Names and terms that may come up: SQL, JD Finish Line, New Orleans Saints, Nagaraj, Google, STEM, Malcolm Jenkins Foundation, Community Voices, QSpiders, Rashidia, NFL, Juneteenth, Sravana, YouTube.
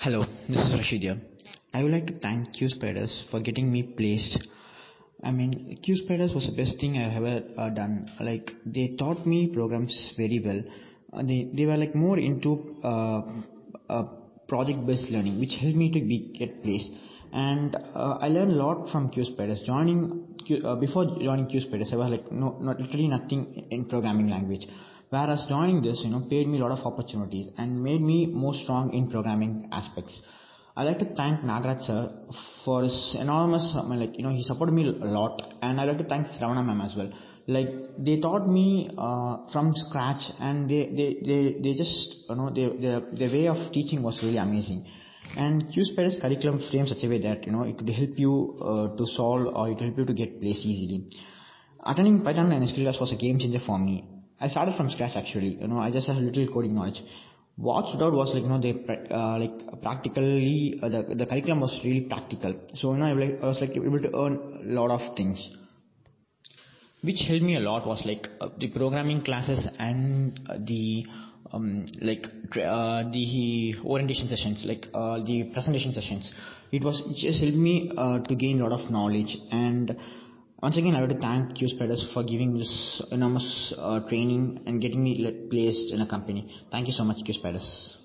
Hello, this is Rashidia. I would like to thank QSpiders for getting me placed. I mean, QSpiders was the best thing I have ever done. Like, they taught me programs very well. They were like more into project-based learning, which helped me to get placed. And I learned a lot from QSpiders. Before joining QSpiders, I was like literally nothing in programming language. Whereas joining this, paid me a lot of opportunities and made me more strong in programming aspects. I'd like to thank Nagaraj sir for his enormous, he supported me a lot. And I'd like to thank Sravana ma'am as well. Like, they taught me from scratch, and they just, their way of teaching was really amazing. And QSpiders curriculum frames such a way that, it could help you to solve, or it could help you to get placed easily. Attending Python and SQL class was a game changer for me. I started from scratch actually, I just had a little coding knowledge. What stood out was the curriculum was really practical. So, I was able to earn a lot of things. Which helped me a lot was the programming classes and the orientation sessions, the presentation sessions. It just helped me to gain a lot of knowledge. And once again, I would like to thank QSpiders for giving this enormous training and getting me placed in a company. Thank you so much, QSpiders.